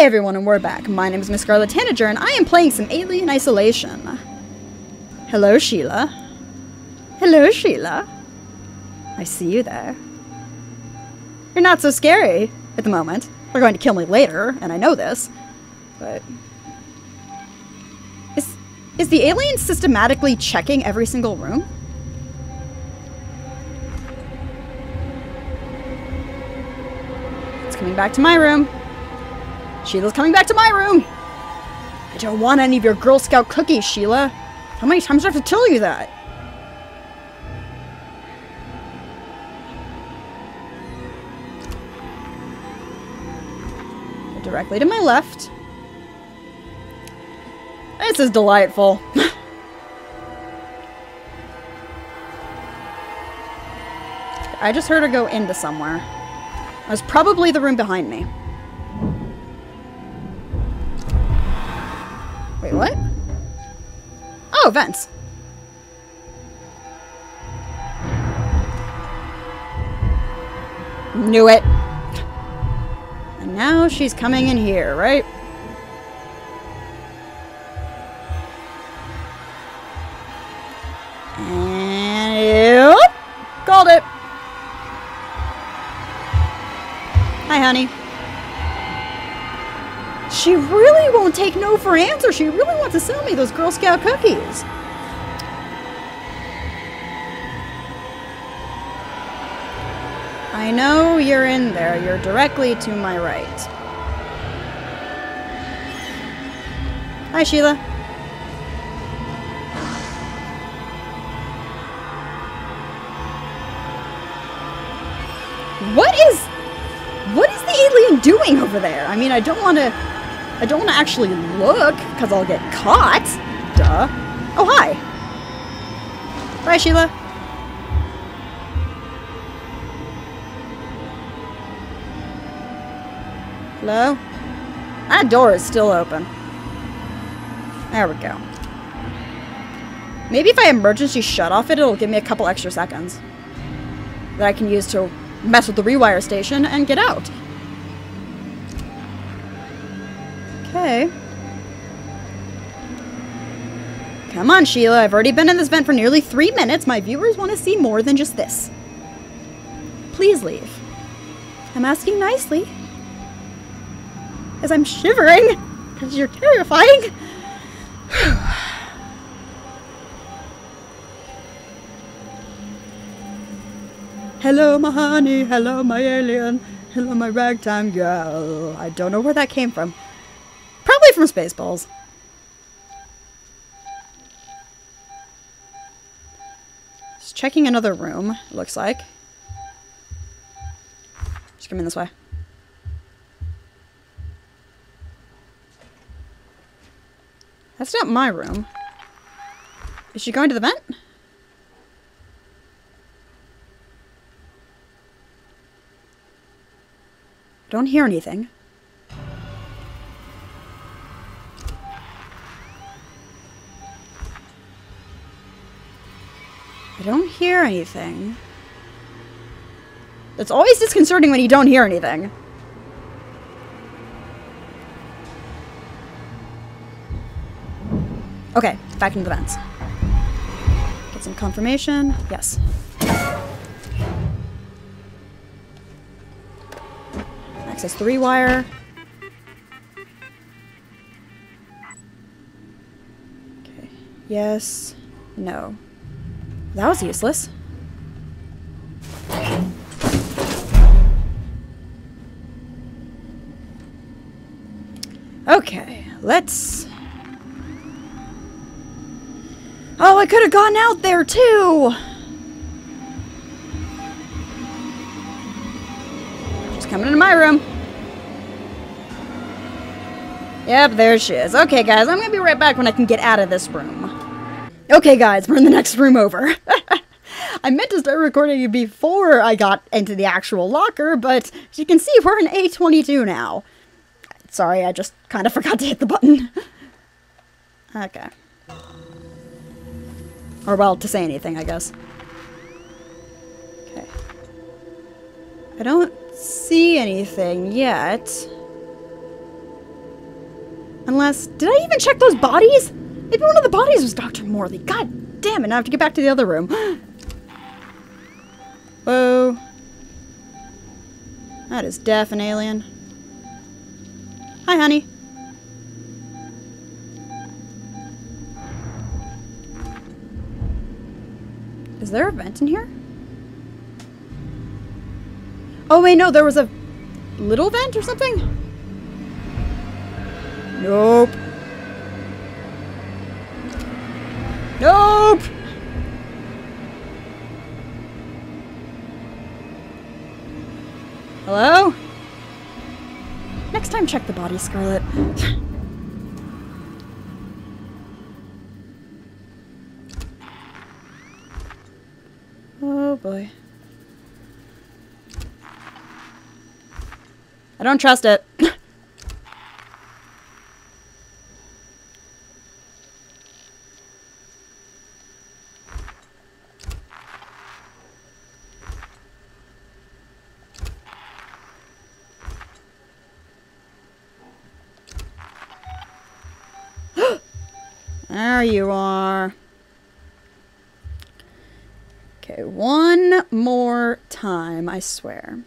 Hey everyone, and we're back. My name is Miss Scarlet Tanager, and I am playing some Alien Isolation. Hello, Sheila. Hello, Sheila. I see you there. You're not so scary at the moment. They're going to kill me later, and I know this, but... Is the alien systematically checking every single room? It's coming back to my room. Sheila's coming back to my room! I don't want any of your Girl Scout cookies, Sheila. How many times do I have to tell you that? Go directly to my left. This is delightful. I just heard her go into somewhere. That was probably the room behind me. Wait, what? Oh, vents. Knew it. And now she's coming in here, right? And... Oop, called it. Hi, honey. She really won't take no for an answer. She really wants to sell me those Girl Scout cookies. I know you're in there. You're directly to my right. Hi, Sheila. What is the alien doing over there? I mean, I don't want to actually look, because I'll get caught. Duh. Oh, hi. Bye, Sheila. Hello? That door is still open. There we go. Maybe if I emergency shut off it, it'll give me a couple extra seconds that I can use to mess with the rewire station and get out. Okay. Come on, Sheila. I've already been in this vent for nearly 3 minutes. My viewers want to see more than just this. Please leave. I'm asking nicely. As I'm shivering, because you're terrifying. Hello, my honey. Hello, my alien. Hello, my ragtime girl. I don't know where that came from. Probably from Spaceballs. Just checking another room, it looks like. Just come in this way. That's not my room. Is she going to the vent? Don't hear anything. I don't hear anything. It's always disconcerting when you don't hear anything. Okay, back into the vents. Get some confirmation. Yes. Access the rewire. Okay. Yes. No. That was useless. Okay, let's... Oh, I could have gone out there too! She's coming into my room. Yep, there she is. Okay, guys, I'm gonna be right back when I can get out of this room. Okay, guys, we're in the next room over. I meant to start recording you before I got into the actual locker, but as you can see, we're in A22 now. Sorry, I just kind of forgot to hit the button. Okay. Or, well, to say anything, I guess. Okay. I don't see anything yet. Unless, did I even check those bodies? Maybe one of the bodies was Dr. Morley. God damn it, I have to get back to the other room. Whoa. That is deaf and alien. Hi, honey. Is there a vent in here? Oh wait, no, there was a little vent or something? Nope. Nope! Hello? Next time, check the body, Scarlet. Oh boy. I don't trust it. There you are. Okay, one more time, I swear.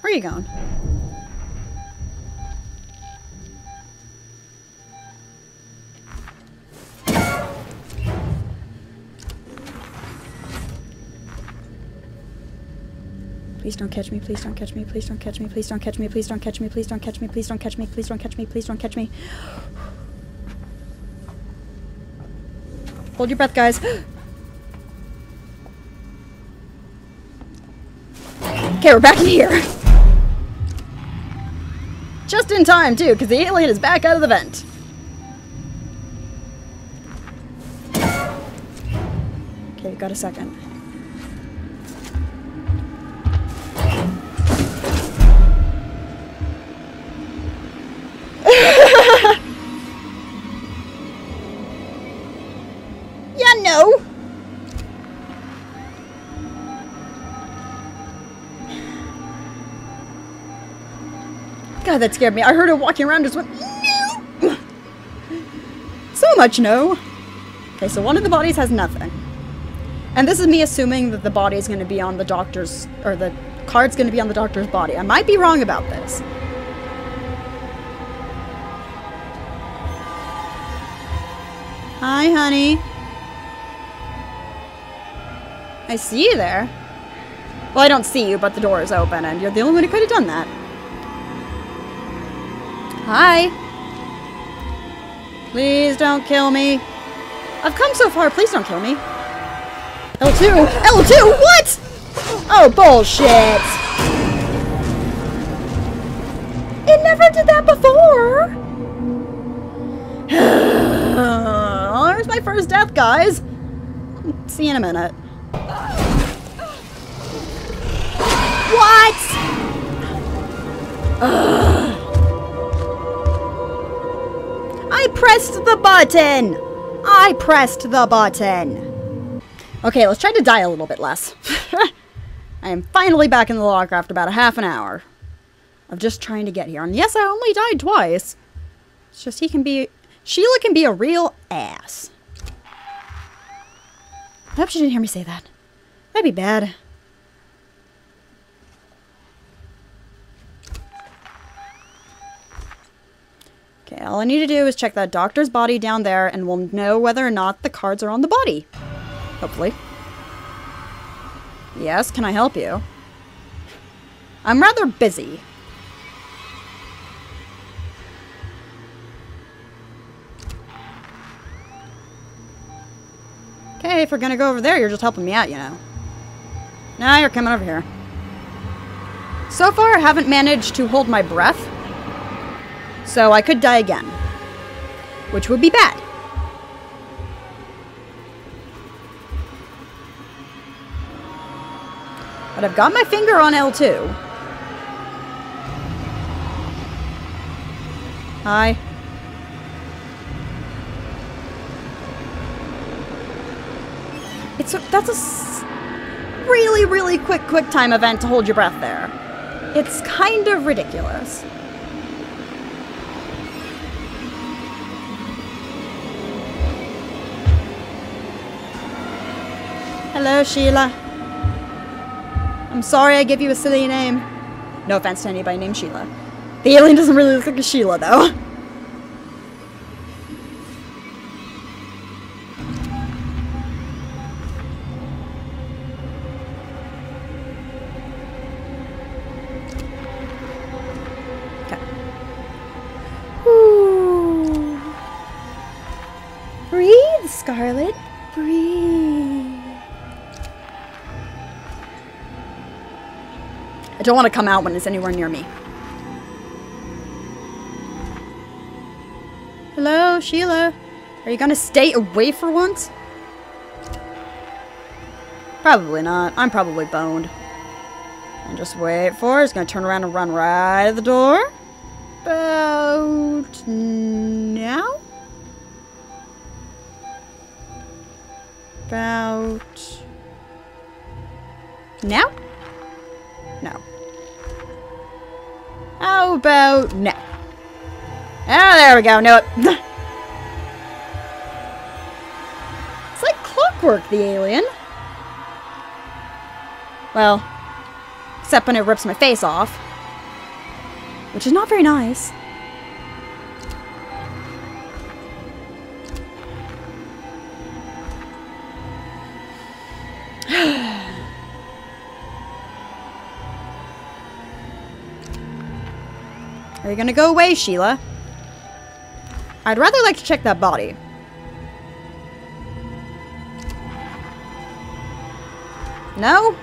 Where are you going? Please don't catch me, please don't catch me, please don't catch me, please don't catch me, please don't catch me, please don't catch me, please don't catch me, please don't catch me, please don't catch me. Hold your breath, guys. Okay, we're back in here. Just in time, too, because the alien is back out of the vent. Okay, we've got a second. God, that scared me. I heard her walking around, just went, no! So much no. Okay, so one of the bodies has nothing. And this is me assuming that the body is going to be on the doctor's, or the card's going to be on the doctor's body. I might be wrong about this. Hi, honey. I see you there. Well, I don't see you, but the door is open, and you're the only one who could have done that. Hi. Please don't kill me. I've come so far, please don't kill me. L2! L2! What?! Oh, bullshit! It never did that before! There's my first death, guys! See you in a minute. What?! I pressed the button! I pressed the button! Okay, let's try to die a little bit less. I am finally back in the locker after about a half an hour of just trying to get here. And yes, I only died twice. It's just Sheila can be a real ass. I hope she didn't hear me say that. That'd be bad. All I need to do is check that doctor's body down there, and we'll know whether or not the cards are on the body. Hopefully. Yes, can I help you? I'm rather busy. Okay, if we're gonna go over there, you're just helping me out, you know. Now you're coming over here. So far, I haven't managed to hold my breath. So I could die again, which would be bad. But I've got my finger on L2. Hi. That's a really, really quick time event to hold your breath there. It's kind of ridiculous. Hello, Sheila. I'm sorry I gave you a silly name. No offense to anybody named Sheila. The alien doesn't really look like a Sheila, though. Scarlet, breathe. I don't want to come out when it's anywhere near me. Hello, Sheila. Are you gonna stay away for once? Probably not. I'm probably boned. And just wait for it. It's gonna turn around and run right at the door. About now? About now? No. How about now? Oh, there we go. No. It's like clockwork, the alien. Well, except when it rips my face off, which is not very nice. Are you gonna go away, Sheila? I'd rather like to check that body. No?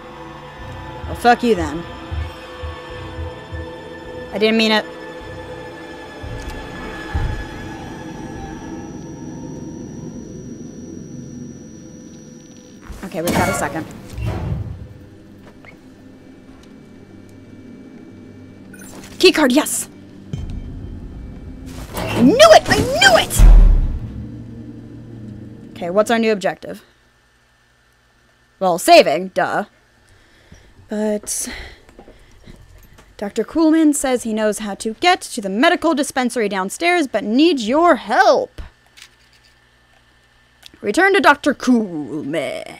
Well, fuck you then. I didn't mean it. Okay, we've got a second. Keycard, yes! I knew it! I knew it! Okay, what's our new objective? Well, saving, duh. But Dr. Kuhlman says he knows how to get to the medical dispensary downstairs, but needs your help. Return to Dr. Kuhlman.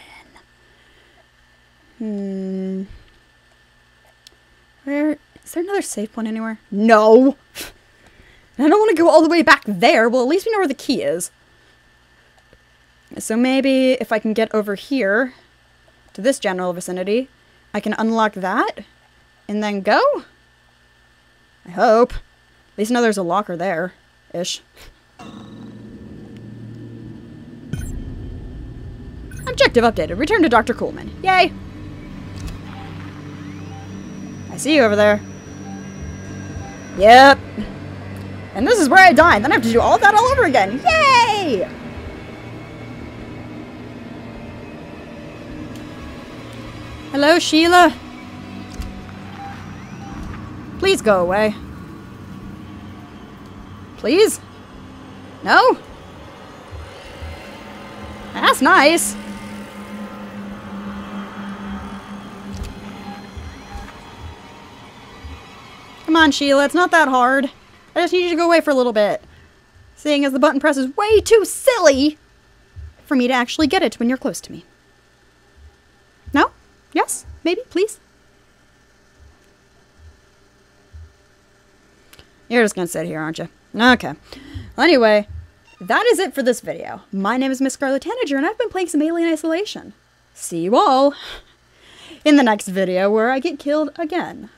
Where? Is there another safe one anywhere? No! I don't want to go all the way back there. Well, at least we know where the key is. So maybe if I can get over here to this general vicinity, I can unlock that and then go? I hope. At least now there's a locker there-ish. Objective updated. Return to Dr. Kuhlman. Yay! I see you over there. Yep. And this is where I die. Then I have to do all that all over again. Yay! Hello, Sheila. Please go away. Please? No? That's nice. Come on, Sheila. It's not that hard. I just need you to go away for a little bit, seeing as the button press is way too silly for me to actually get it when you're close to me. No? Yes? Maybe? Please? You're just gonna sit here, aren't you? Okay. Well, anyway, that is it for this video. My name is Miss Scarlet Tanager, and I've been playing some Alien Isolation. See you all in the next video where I get killed again.